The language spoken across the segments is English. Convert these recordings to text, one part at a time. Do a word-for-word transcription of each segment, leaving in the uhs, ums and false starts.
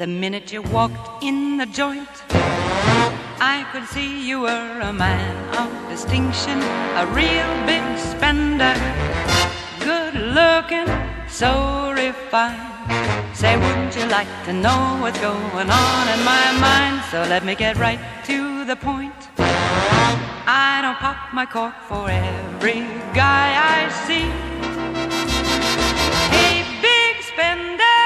The minute you walked in the joint, I could see you were a man of distinction, a real big spender, good looking, so refined. Say, would you like to know what's going on in my mind? So let me get right to the point. I don't pop my cork for every guy I see. Hey, big spender,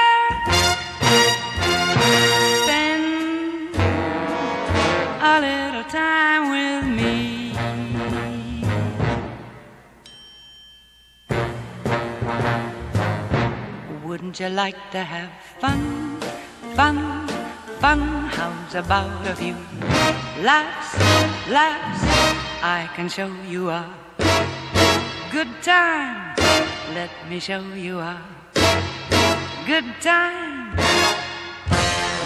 spend a little time with me. Wouldn't you like to have fun, fun, fun? How's about a few laughs, laughs? I can show you a good time. Let me show you a good time.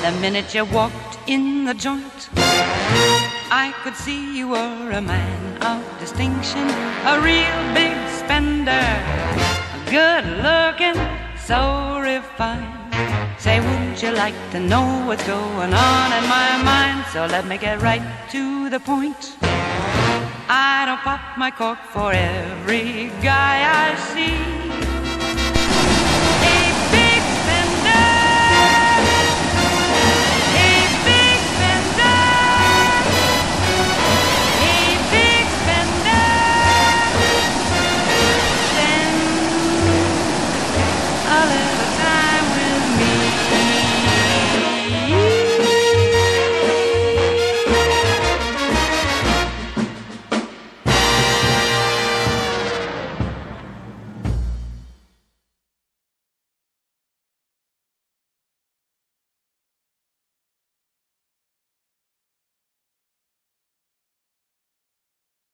The minute you walked in the joint, I could see you were a man of distinction, a real big spender, good looking, so refined. Say, would you like to know what's going on in my mind? So let me get right to the point. I don't pop my cork for every guy I see.